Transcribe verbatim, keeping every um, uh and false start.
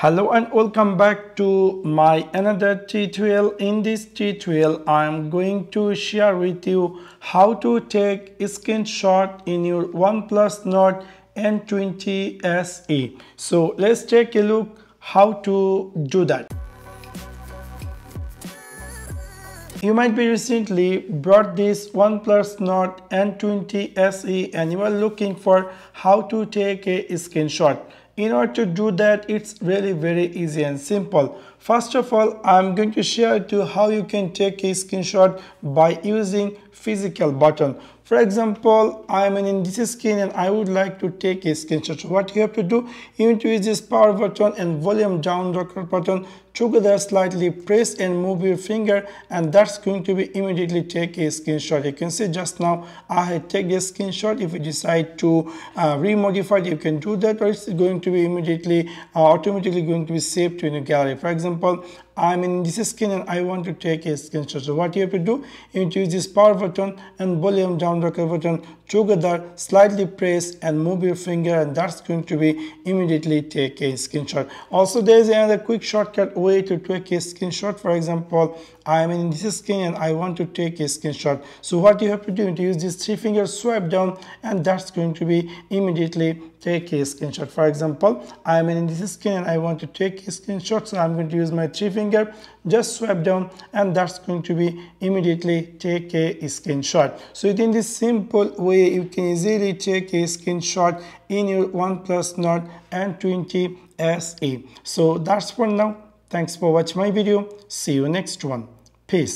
Hello and welcome back to my another tutorial. In this tutorial I am going to share with you how to take a screenshot in your OnePlus Nord N twenty S E. So let's take a look how to do that. You might be recently bought this OnePlus Nord N twenty S E and you are looking for how to take a screenshot. In order to do that, it's really very easy and simple. First of all, I'm going to share to you how you can take a screenshot by using physical button. For example, I'm in this screen and I would like to take a screenshot. What you have to do, you need to use this power button and volume down rocker button together, slightly press and move your finger, and that's going to be immediately take a screenshot. You can see just now I had take this screenshot. If you decide to uh, remodify it, you can do that, or it's going to be immediately uh, automatically going to be saved to your gallery. For example, I'm in this screen and I want to take a screenshot. So what you have to do, you need to use this power button and volume down rocker button together, slightly press and move your finger, and that's going to be immediately take a screenshot. Also, there is another quick shortcut way to take a screenshot. For example, I am in this screen and I want to take a screenshot. So what you have to do, you need to use this three finger swipe down, and that's going to be immediately take a screenshot. For example, I am in this screen and I want to take a screenshot. So I'm going to use my three finger Finger, just swipe down, and that's going to be immediately take a screenshot. So in this simple way you can easily take a screenshot in your OnePlus Nord N twenty S E. So that's for now. Thanks for watching my video. See you next one. Peace.